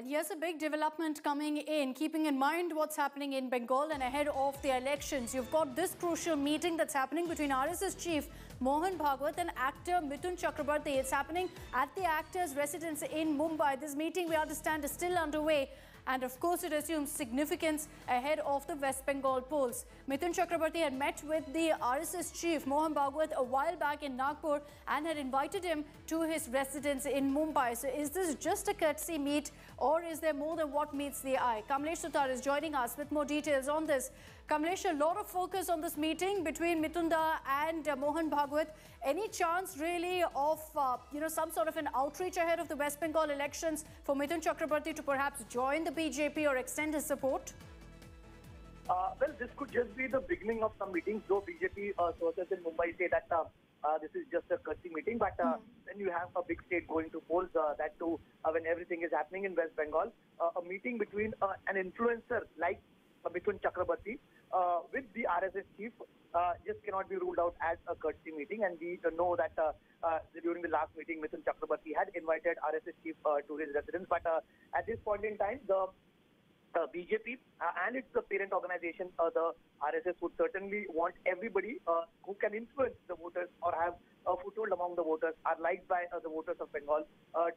And here's a big development coming in, keeping in mind what's happening in Bengal and ahead of the elections. You've got this crucial meeting that's happening between RSS chief Mohan Bhagwat and actor Mithun Chakraborty. It's happening at the actor's residence in Mumbai. This meeting, we understand, is still underway. And of course, it assumes significance ahead of the West Bengal polls. Mithun Chakraborty had met with the RSS chief Mohan Bhagwat a while back in Nagpur and had invited him to his residence in Mumbai. So is this just a courtesy meet, or is there more than what meets the eye? Kamlesh Sutar is joining us with more details on this. Kamlesh, a lot of focus on this meeting between Mithunda and Mohan Bhagwat. Any chance really of some sort of an outreach ahead of the West Bengal elections for Mithun Chakraborty to perhaps join the BJP or extend his support? Well, this could just be the beginning of some meetings, though BJP sources in Mumbai say that this is just a courtesy meeting. But when you have a big state going to polls, that too, when everything is happening in West Bengal, a meeting between an influencer like Mithun Chakraborty with the RSS chief just cannot be ruled out as a courtesy meeting. And we know that during the last meeting, Mithun Chakraborty had invited RSS chief to his residence. But at this point in time, the BJP and its parent organization, the RSS, would certainly want everybody who can influence the voters or have a foothold among the voters, are liked by the voters of Bengal,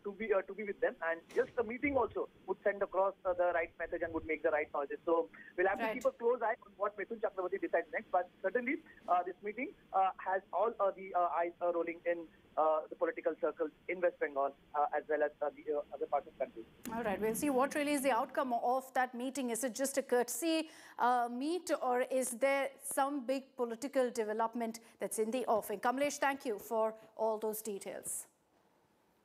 to be with them. And just the meeting also would send across the right message and would make the right noises. So we'll have to keep a close eye on what Mithun Chakraborty decides next. But certainly this meeting has all the eyes rolling in the political circles in West Bengal as well as the other parts of the country. All right, we'll see what really is the outcome of that meeting. Is it just a courtesy meet, or is there some big political development that's in the offing? Kamlesh, thank you for all those details.